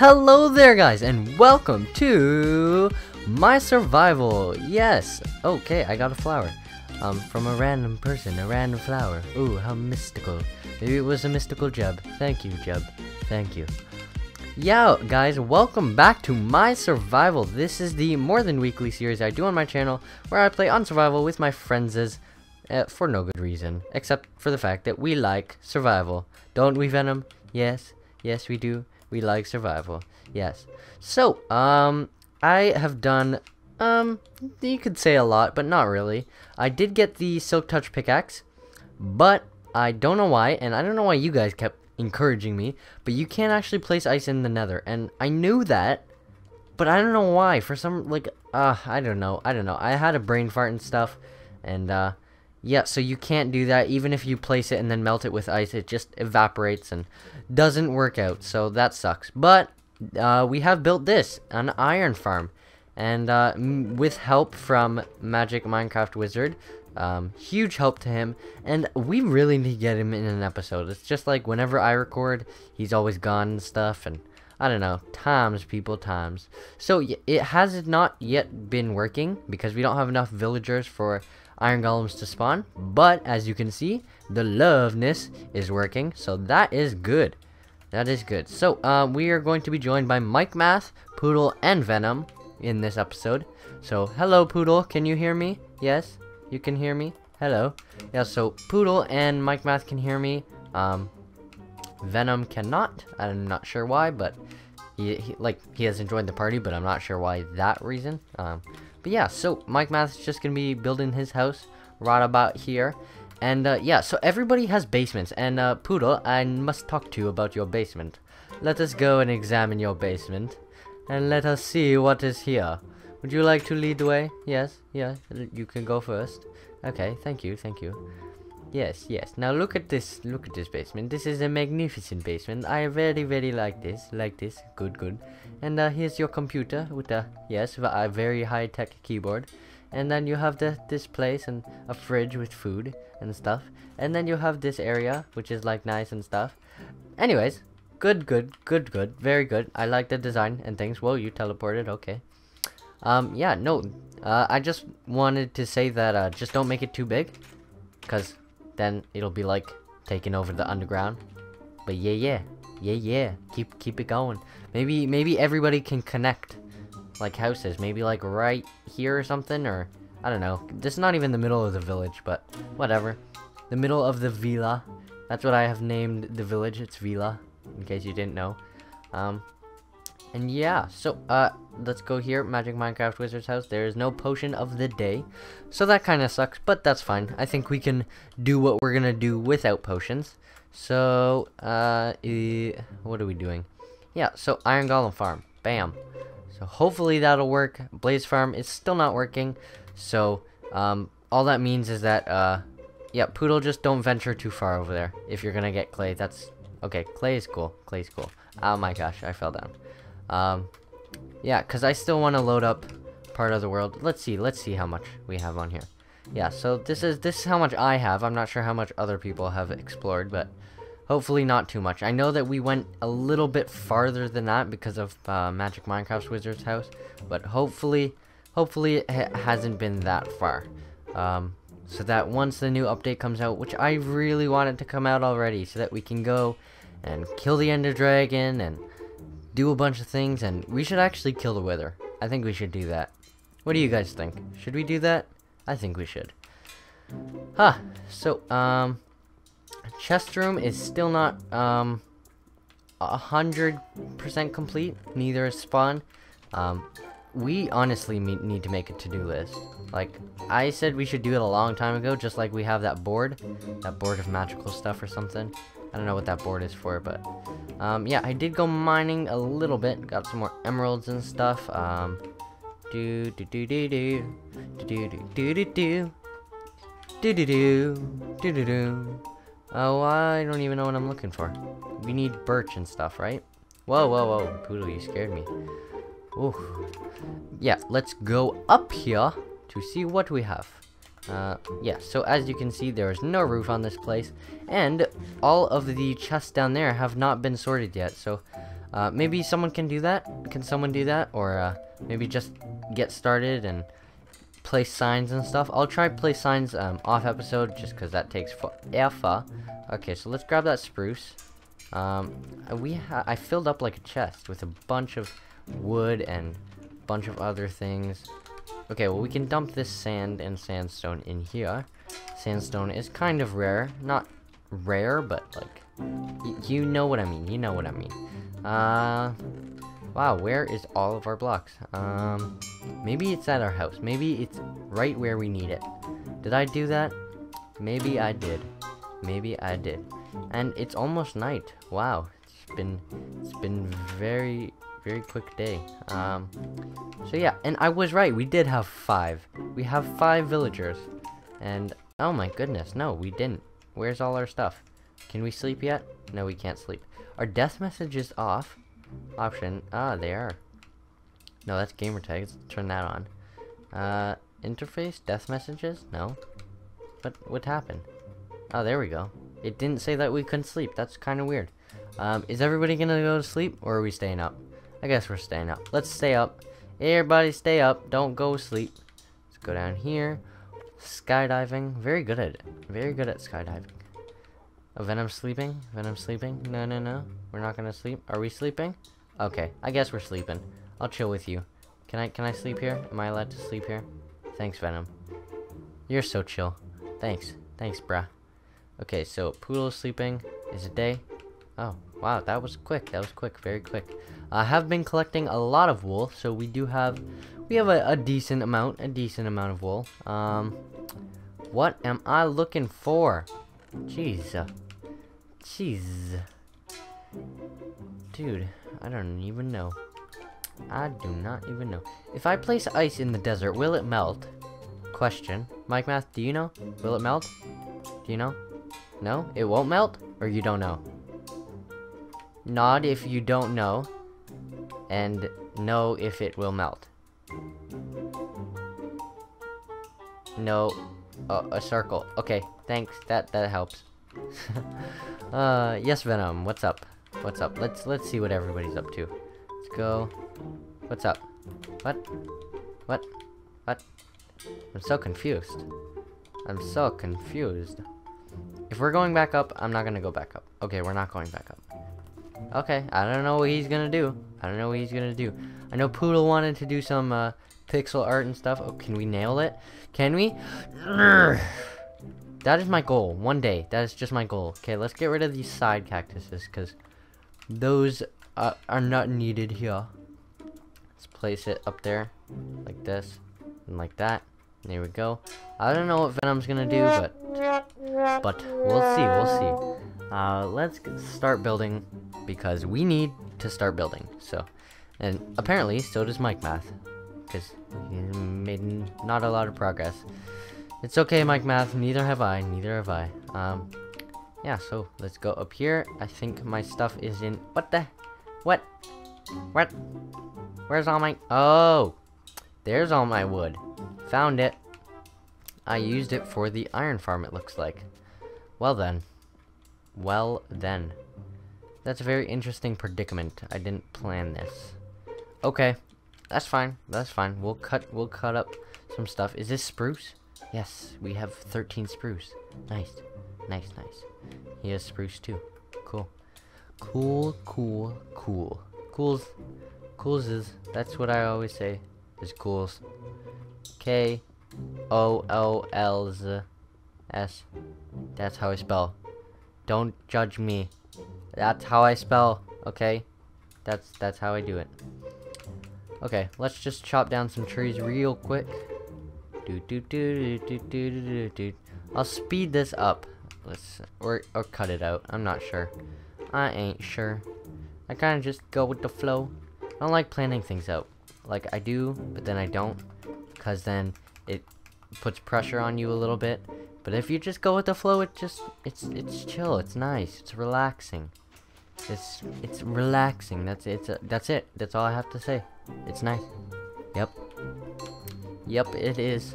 Hello there guys, and welcome to my survival. Yes, okay, I got a flower from a random person, a random flower. Ooh, how mystical. Maybe it was a mystical Jeb. Thank you, Jeb. Thank you. Yeah guys, welcome back to my survival. This is the more than weekly series I do on my channel where I play on survival with my friends for no good reason except for the fact that we like survival, don't we, Venom? Yes we do. We like survival, yes. So, I have done, you could say a lot, but not really. I did get the Silk Touch pickaxe, but I don't know why, and I don't know why you guys kept encouraging me, but you can't actually place ice in the nether, and I knew that, but I don't know why. For some, like, I don't know. I had a brain fart and stuff, and, yeah, so you can't do that. Even if you place it and then melt it with ice, it just evaporates and doesn't work out, so that sucks. But we have built this, an iron farm, and with help from Magic Minecraft Wizard, huge help to him, and we really need to get him in an episode. It's just like whenever I record, he's always gone and stuff, and I don't know, times. So it has not yet been working because we don't have enough villagers for iron golems to spawn, but as you can see, the loveness is working, so that is good. That is good. So we are going to be joined by Mike Math, Poodle, and Venom in this episode. So hello Poodle, can you hear me? Yes, you can hear me. Hello. Yeah, so Poodle and Mike Math can hear me. Venom cannot. I'm not sure why, but he hasn't joined the party, but I'm not sure why that reason. But yeah, so Mike Math is just going to be building his house right about here. And yeah, so everybody has basements. And Poodle, I must talk to you about your basement. Let us go and examine your basement. And let us see what is here. Would you like to lead the way? Yes, yeah, you can go first. Okay, thank you, thank you. Yes, yes. Now look at this basement. This is a magnificent basement. I very, very like this, Good, good. And here's your computer with a, yes, a very high-tech keyboard. And then you have this place and a fridge with food and stuff. And then you have this area, which is like nice and stuff. Anyways, good. Very good. I like the design and things. Whoa, you teleported, okay. Yeah, no, I just wanted to say that just don't make it too big, because then it'll be like taking over the underground. But yeah, keep it going. Maybe everybody can connect like houses, maybe like right here or something, or I don't know. This is not even the middle of the village, but whatever. The middle of the villa, that's what I have named the village. It's villa, in case you didn't know. And yeah, so let's go here, Magic Minecraft Wizard's house. There is no potion of the day, so that kind of sucks, but that's fine. I think we can do what we're gonna do without potions. So what are we doing? Yeah, so iron golem farm, bam. So hopefully that'll work. Blaze farm is still not working, so all that means is that yeah, Poodle, just don't venture too far over there if you're gonna get clay. That's okay. Clay is cool, clay is cool. Oh my gosh, I fell down. Yeah, because I still want to load up part of the world. Let's see how much we have on here. Yeah, so this is how much I have. I'm not sure how much other people have explored, but hopefully not too much. I know that we went a little bit farther than that because of Magic Minecraft Wizard's house, but hopefully it hasn't been that far. So that once the new update comes out, which I really want it to come out already, so that we can go and kill the Ender Dragon and do a bunch of things, and we should actually kill the Wither. I think we should do that. What do you guys think? Should we do that? I think we should. Huh. So, chest room is still not, 100% complete. Neither is spawn. We honestly need to make a to-do list. Like, I said we should do it a long time ago, just like we have that board of magical stuff or something. I don't know what that board is for, but yeah, I did go mining a little bit, got some more emeralds and stuff. Oh, I don't even know what I'm looking for. We need birch and stuff, right? Whoa, Poodle, you scared me. Ooh. Yeah, let's go up here to see what we have. Yeah, so as you can see, there is no roof on this place, and all of the chests down there have not been sorted yet, so Maybe someone can do that? Can someone do that? Or maybe just get started and place signs and stuff. I'll try place signs off episode just because that takes forever. Okay, so let's grab that spruce. I filled up like a chest with a bunch of wood and a bunch of other things. Okay, well we can dump this sand and sandstone in here. Sandstone is kind of rare. Not rare, but like, you know what I mean. You know what I mean. Wow, where is all of our blocks? Maybe it's at our house. Maybe it's right where we need it. Did I do that? Maybe I did. Maybe I did. And it's almost night. Wow, it's been very, very quick day. So yeah, and I was right. We did have 5. We have 5 villagers. And oh my goodness, no, we didn't. Where's all our stuff? Can we sleep yet? No, we can't sleep. Our death message is off. Option. Ah, they are. No, that's gamer tag. Let's turn that on. Interface? Death messages? No. What happened? Oh, there we go. It didn't say that we couldn't sleep. That's kind of weird. Is everybody gonna go to sleep, or are we staying up? I guess we're staying up. Let's stay up. Everybody stay up. Don't go sleep. Let's go down here. Skydiving. Very good at it. Very good at skydiving. Oh, Venom sleeping? Venom sleeping? No, no, no. We're not gonna sleep. Are we sleeping? Okay. I guess we're sleeping. I'll chill with you. Can I sleep here? Am I allowed to sleep here? Thanks, Venom. You're so chill. Thanks. Thanks, bruh. Okay, so Poodle sleeping. Is it day? Oh, wow. That was quick. That was quick. Very quick. I have been collecting a lot of wool, so we have a decent amount. A decent amount of wool. What am I looking for? Jeez. Dude, I don't even know. I do not even know. If I place ice in the desert, will it melt? Question. Mike Math, do you know? Will it melt? Do you know? No? It won't melt? Or you don't know? Nod if you don't know. And no if it will melt. No. A circle. Okay, thanks. That helps. Yes, Venom. What's up? What's up? Let's see what everybody's up to. Let's go. What's up? What? I'm so confused. I'm so confused. If we're going back up, I'm not gonna go back up. Okay, we're not going back up. Okay, I don't know what he's gonna do. I don't know what he's gonna do. I know Poodle wanted to do some pixel art and stuff. Oh, can we nail it? Can we? That is my goal. One day. That is just my goal. Okay, let's get rid of these side cactuses because those are not needed here. Let's place it up there like this and like that. There we go. I don't know what Venom's gonna do, but we'll see. We'll see. Let's start building because we need to start building. So, and apparently so does Mike Math because he made not a lot of progress. It's okay, Mike Math. Neither have I. Yeah, so let's go up here. I think my stuff is in... What the? What? Where's all my... Oh! There's all my wood. Found it. I used it for the iron farm, it looks like. Well then. Well then. That's a very interesting predicament. I didn't plan this. Okay. That's fine. That's fine. We'll cut up some stuff. Is this spruce? Yes, we have 13 spruce. Nice. He has spruce too. Cool. Cools is, that's what I always say, is cools. K-O-O-L-S. That's how I spell. Don't judge me. That's how I spell, okay? That's how I do it. Okay, let's just chop down some trees real quick. I'll speed this up. Let's or cut it out. I'm not sure. I ain't sure. I kind of just go with the flow. I don't like planning things out. Like I do, but then I don't, because then it puts pressure on you a little bit. But if you just go with the flow, it's chill. It's nice. It's relaxing. It's relaxing. That's it. That's all I have to say. It's nice. Yep, it is.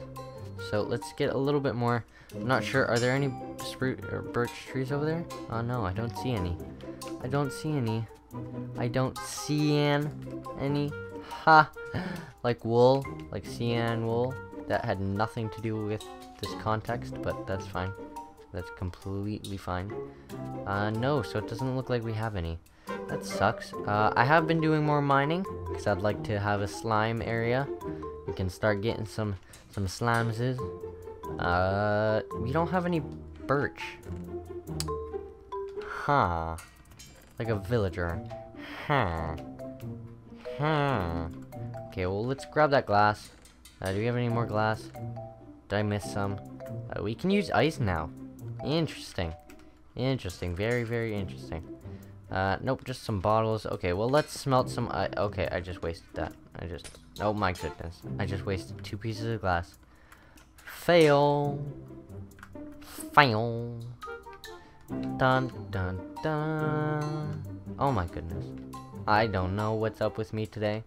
So let's get a little bit more. I'm not sure. Are there any spruce or birch trees over there? Oh no, I don't see any. I don't see any. Ha! Like wool, like cyan wool. That had nothing to do with this context, but that's fine. That's completely fine. No, so it doesn't look like we have any. That sucks. I have been doing more mining, because I'd like to have a slime area. We can start getting some slimeses. We don't have any birch. Huh. Like a villager. Huh. Huh. Okay, well, let's grab that glass. Do we have any more glass? Did I miss some? We can use ice now. Interesting. Interesting. Very, very interesting. Nope, just some bottles. Okay, well, let's smelt some ice. Okay, I just wasted that. Oh my goodness. I just wasted 2 pieces of glass. Fail. Fail. Dun, dun, dun. Oh my goodness. I don't know what's up with me today.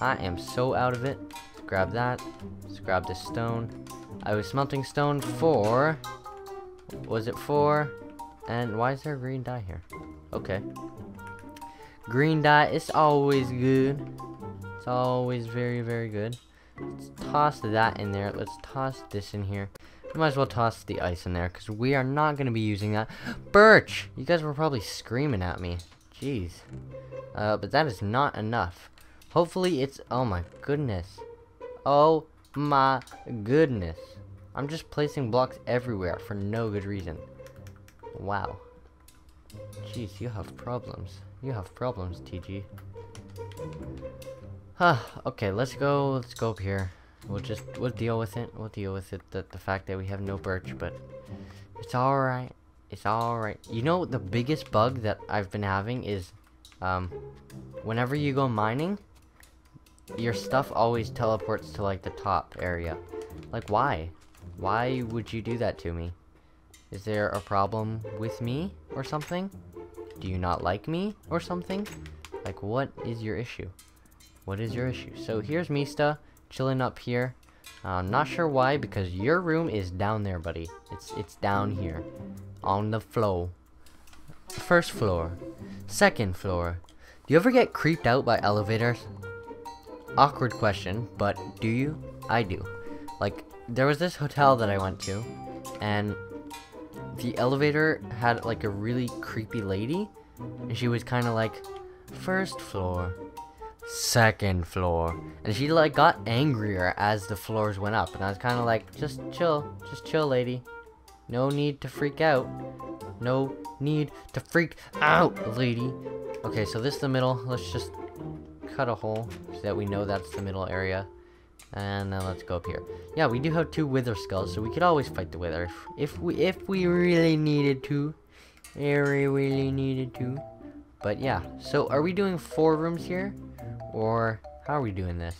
I am so out of it. Grab that. Let's grab this stone. I was smelting stone for... Was it for? And why is there green dye here? Okay. Green dye, it's always good. It's always very, very good. Let's toss that in there. Let's toss this in here. We might as well toss the ice in there, because we are not going to be using that. Birch! You guys were probably screaming at me. Jeez. But that is not enough. Hopefully it's... Oh my goodness. Oh my goodness. I'm just placing blocks everywhere for no good reason. Wow. Jeez, you have problems. You have problems, TG. Huh, okay, let's go up here. We'll deal with it. We'll deal with it, the fact that we have no birch, but it's alright. It's alright. You know, the biggest bug that I've been having is, whenever you go mining, your stuff always teleports to, like, the top area. Like, why? Why would you do that to me? Is there a problem with me or something? Do you not like me or something? Like, what is your issue? What is your issue? So here's Mista, chilling up here. I'm not sure why, because your room is down there, buddy. It's down here. On the floor. First floor. Second floor. Do you ever get creeped out by elevators? Awkward question, but do you? I do. Like, there was this hotel that I went to, and the elevator had, like, a really creepy lady, and she was kind of like, first floor, second floor, and she, like, got angrier as the floors went up, and I was kind of like, just chill, lady. No need to freak out. No need to freak out, lady. Okay, so this is the middle. Let's just... cut a hole so that we know that's the middle area, and then let's go up here. Yeah, we do have 2 wither skulls, so we could always fight the wither if we really needed to. Really needed to. But yeah, so are we doing 4 rooms here, or how are we doing this?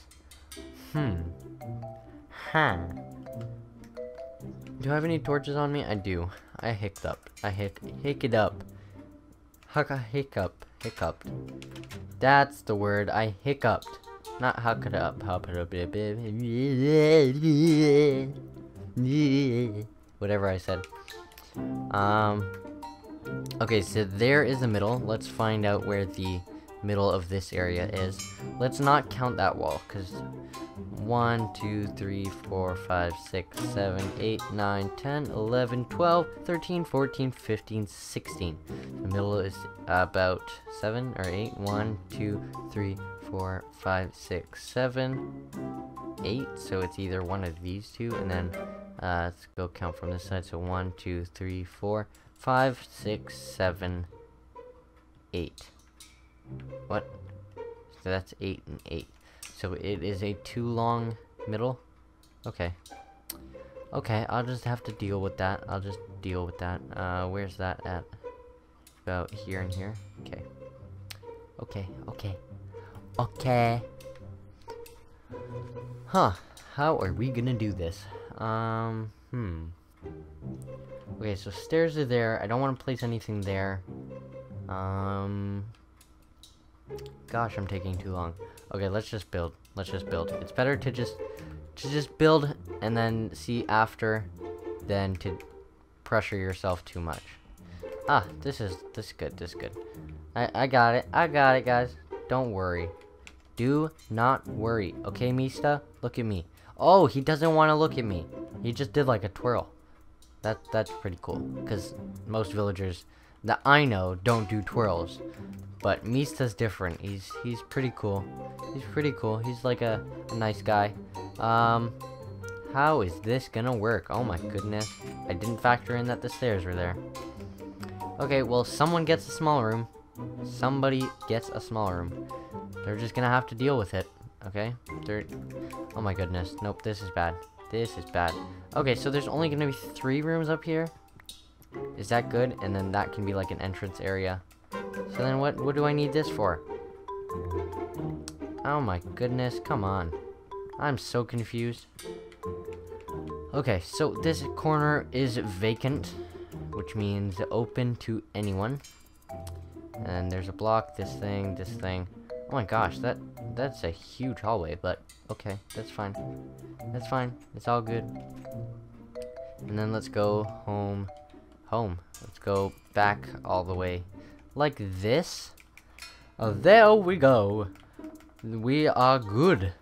Do I have any torches on me? I do. I hiccuped up. I hiccuped up. Hucka hiccup. Hiccuped. That's the word. I hiccuped. Not how could up. Whatever I said. Okay, so there is the middle. Let's find out where the middle of this area is. Let's not count that wall, because 1, 2, 3, 4, 5, 6, 7, 8, 9, 10, 11, 12, 13, 14, 15, 16. The middle is about 7 or 8. 1, 2, 3, 4, 5, 6, 7, 8. So it's either one of these two, and then let's go count from this side. So 1, 2, 3, 4, 5, 6, 7, 8. What? So that's 8 and 8. So it is a too long middle? Okay. Okay, I'll just have to deal with that. I'll just deal with that. Where's that at? About here and here? Okay. Okay, okay. Okay. Huh. How are we gonna do this? Okay, so stairs are there. I don't want to place anything there. Gosh, I'm taking too long. Okay, let's just build. Let's just build. It's better to just build and then see after than to pressure yourself too much. Ah, this is good. I got it, guys. Don't worry. Do not worry. Okay, Mista? Look at me. Oh, he doesn't want to look at me. He just did like a twirl. That's pretty cool. Because most villagers that I know don't do twirls. But Mista's different. He's pretty cool. He's pretty cool. He's like a nice guy. How is this gonna work? Oh my goodness. I didn't factor in that the stairs were there. Okay, well, someone gets a small room. Somebody gets a small room. They're just gonna have to deal with it. Okay? Oh my goodness. Nope, this is bad. This is bad. Okay, so there's only gonna be 3 rooms up here. Is that good? And then that can be like an entrance area. So then what do I need this for? Oh my goodness, come on. I'm so confused. Okay, so this corner is vacant, which means open to anyone. And there's a block, this thing. Oh my gosh, that's a huge hallway, but okay, that's fine. That's fine. It's all good. And then let's go home. Let's go back all the way. Like this. Oh, there we go. We are good.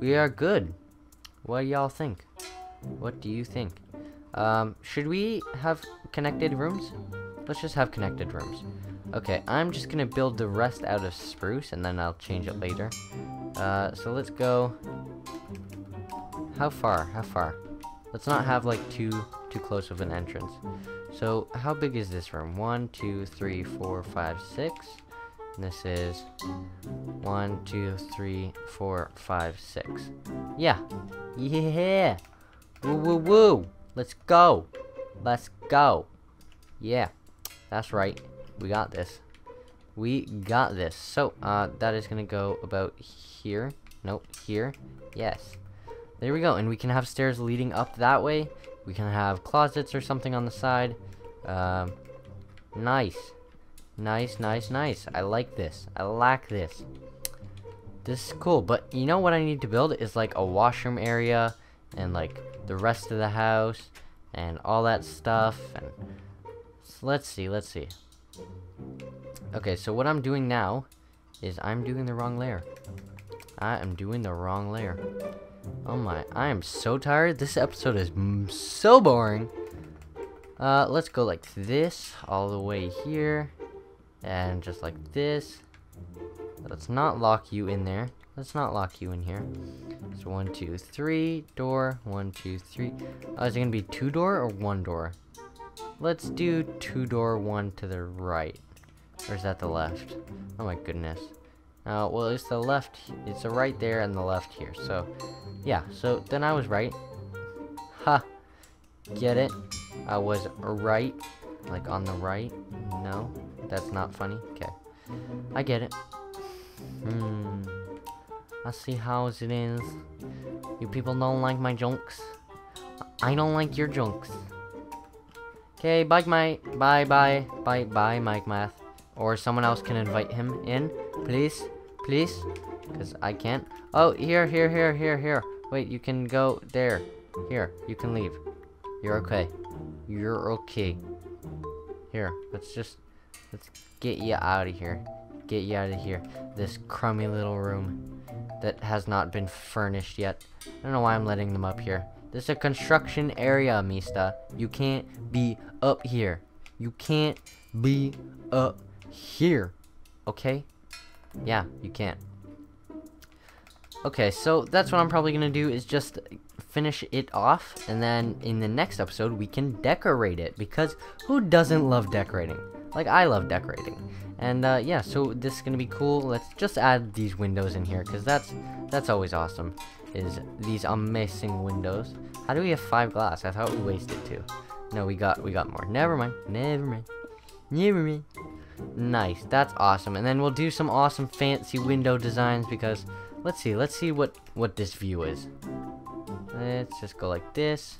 We are good. What do y'all think? What do you think? Should we have connected rooms? Let's just have connected rooms. Okay, I'm just gonna build the rest out of spruce, and then I'll change it later. So let's go... How far? Let's not have, like, too close of an entrance. So, how big is this room? 1, 2, 3, 4, 5, 6. And this is... 1, 2, 3, 4, 5, 6. Yeah! Yeah! Woo! Let's go! Yeah, that's right. We got this. So, that is gonna go about here. Nope, here. Yes. There we go. And we can have stairs leading up that way. We can have closets or something on the side. Nice. I like this. I like this. This is cool. But you know what I need to build is like a washroom area and like the rest of the house and all that stuff. And so let's see. Okay, so what I'm doing now is I'm doing the wrong layer. Oh my, I am so tired. This episode is so boring. Let's go like this all the way here. And just like this. Let's not lock you in there. Let's not lock you in here. So 1, 2, 3, door. 1, 2, 3. Is it going to be 2 door or 1 door? Let's do 2 door, 1 to the right. Or is that the left? Oh my goodness. Well, it's the left. It's the right there and the left here. So, yeah. So, then I was right. Ha. Get it? I was right. Like, on the right. No. That's not funny. Okay. I get it. I see how it is. You people don't like my jokes. I don't like your jokes. Okay, bye, Mike Math. Or someone else can invite him in. Please. Because I can't. Oh, here. Wait, you can go there. Here, you can leave. You're okay. Here, let's get you out of here. This crummy little room that has not been furnished yet. I don't know why I'm letting them up here. This is a construction area, Mista. You can't be up here. Okay? Yeah, you can't. Okay, so that's what I'm probably going to do is just finish it off. And then in the next episode, we can decorate it. Because who doesn't love decorating? Like, I love decorating. And, yeah, so this is going to be cool. Let's just add these windows in here. Because that's always awesome. Is these amazing windows. How do we have 5 glass? I thought we wasted 2. No, we got more. Never mind. Nice. That's awesome. And then we'll do some awesome fancy window designs because let's see what this view is. Let's just go like this.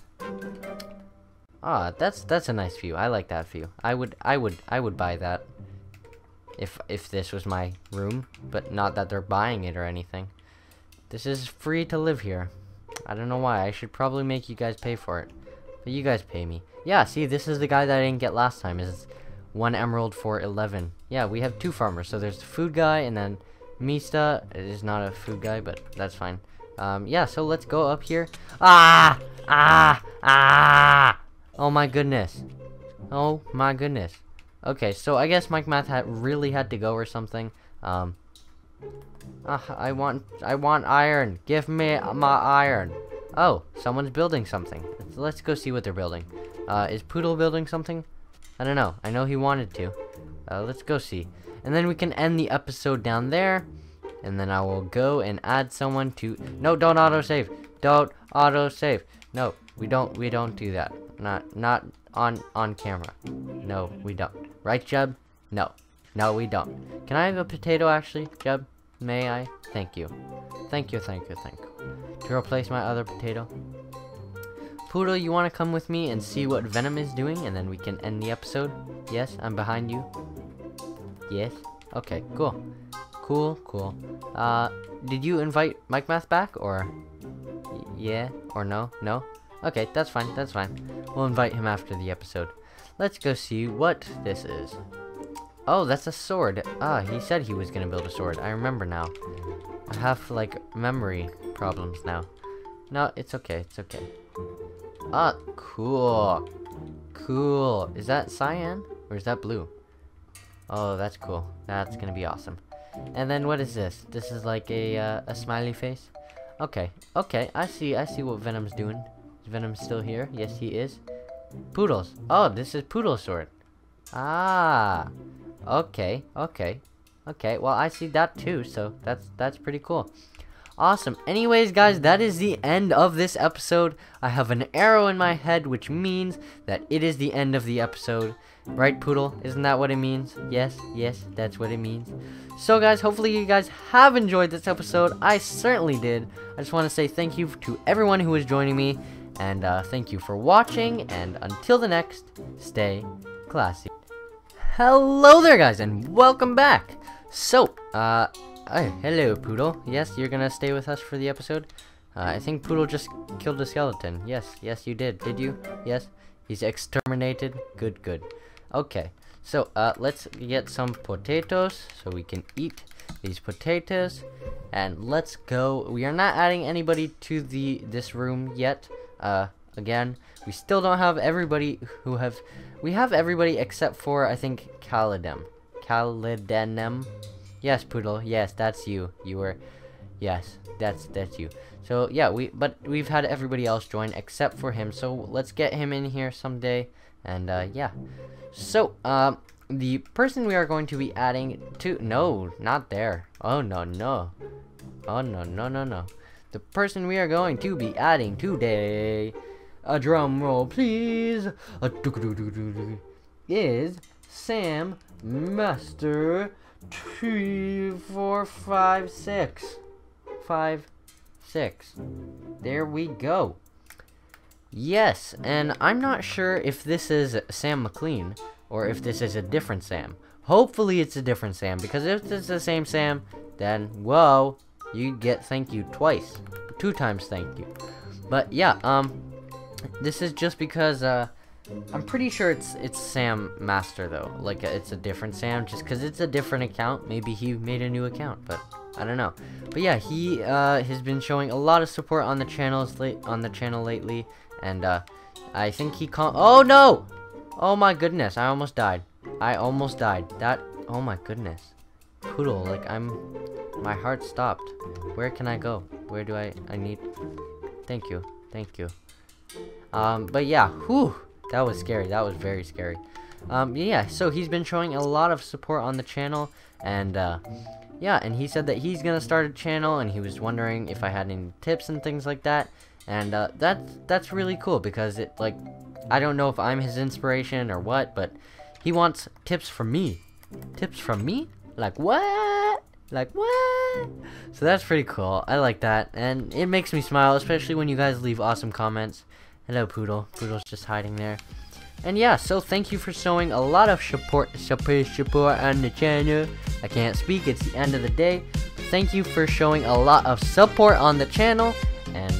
Ah, that's a nice view. I like that view. I would buy that if this was my room, but not that they're buying it or anything. This is free to live here. I don't know why. I should probably make you guys pay for it. But you guys pay me. Yeah, see, this is the guy that I didn't get last time. Is 1 emerald for 11. Yeah, we have 2 farmers. So there's the food guy and then Mista. It is not a food guy, but that's fine. Yeah, so let's go up here. Oh my goodness. Oh my goodness. Okay, so I guess Mike Math really had to go or something. I want iron. Give me my iron. Oh, someone's building something. Let's go see what they're building. Is Poodle building something? I don't know. I know he wanted to. Let's go see. And then we can end the episode down there. And then I will go and add someone to... No, don't autosave. Don't autosave. No, we don't do that. Not on camera. No, we don't. Right, Jeb? No. No, we don't. Can I have a potato, actually, Jeb? May I? Thank you. Thank you, thank you, thank you. To replace my other potato. Poodle, you want to come with me and see what Venom is doing? And then we can end the episode. Yes, I'm behind you. Yes. Okay, cool. Cool, cool. Did you invite Mike Math back, or... Yeah, or no? No? Okay, that's fine, that's fine. We'll invite him after the episode. Let's go see what this is. Oh, that's a sword. Ah, he said he was gonna build a sword. I remember now. I have, like, memory problems now. No, it's okay, it's okay. Ah, cool. Cool. Is that cyan? Or is that blue? Oh, that's cool. That's gonna be awesome. And then what is this? This is like a smiley face? Okay, okay, I see what Venom's doing. Is Venom still here? Yes, he is. Poodles. Oh, this is Poodle's sword. Ah... Okay, okay, okay, well I see that too, so that's pretty cool. Awesome. Anyways, guys, that is the end of this episode. I have an arrow in my head, which means that it is the end of the episode. Right, Poodle? Isn't that what it means? Yes, yes, that's what it means. So, guys, hopefully you guys have enjoyed this episode. I certainly did. I just want to say thank you to everyone who is joining me, and thank you for watching, and until the next, stay classy. Hello there, guys, and welcome back. So, hello, Poodle. Yes, you're gonna stay with us for the episode. I think Poodle just killed a skeleton. Yes, yes, you did. Did you? Yes. He's exterminated. Good, good. Okay, so, let's get some potatoes so we can eat these potatoes. And let's go. We are not adding anybody to this room yet. Again, we still don't have everybody who have... We have everybody except for, I think, Calidem. Calidenem. Yes, Poodle. Yes, that's you. You were... Yes, that's you. So, yeah, we've had everybody else join except for him. So, let's get him in here someday. And, yeah. So, the person we are going to be adding to... No, not there. Oh, no, no. Oh, no, no, no, no. The person we are going to be adding today... A drum roll, please. Is Sam Master 245656? There we go. Yes, and I'm not sure if this is Sam McLean or if this is a different Sam. Hopefully, it's a different Sam, because if it's the same Sam, then whoa, you get thank you twice, 2 times thank you. But yeah, this is just because, I'm pretty sure it's Sam Master, though. Like, it's a different Sam, just because it's a different account. Maybe he made a new account, but I don't know. But yeah, he, has been showing a lot of support on the channel lately, and, I think he Oh, no! Oh, my goodness, I almost died. I almost died. That... Oh, my goodness. Poodle, like, my heart stopped. Where can I go? Where do I need... Thank you. Thank you. But yeah, whew, that was scary. That was very scary. Yeah, so he's been showing a lot of support on the channel, and, yeah, and he said that he's gonna start a channel, and he was wondering if I had any tips and things like that, and, that's really cool, because it, like, I don't know if I'm his inspiration or what, but he wants tips from me. Tips from me? Like, what? Like, what? So that's pretty cool. I like that, and it makes me smile, especially when you guys leave awesome comments. Hello, Poodle. Poodle's just hiding there. And yeah, so thank you for showing a lot of support on the channel. I can't speak, it's the end of the day. Thank you for showing a lot of support on the channel. And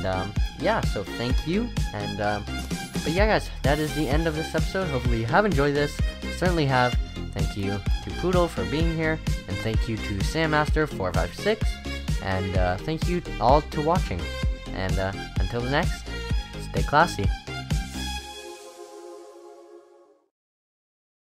yeah, so thank you. And but yeah, guys, that is the end of this episode. Hopefully you have enjoyed this. certainly have. Thank you to Poodle for being here, and thank you to Sam Master 456, and thank you all to watching. And until the next, stay classy.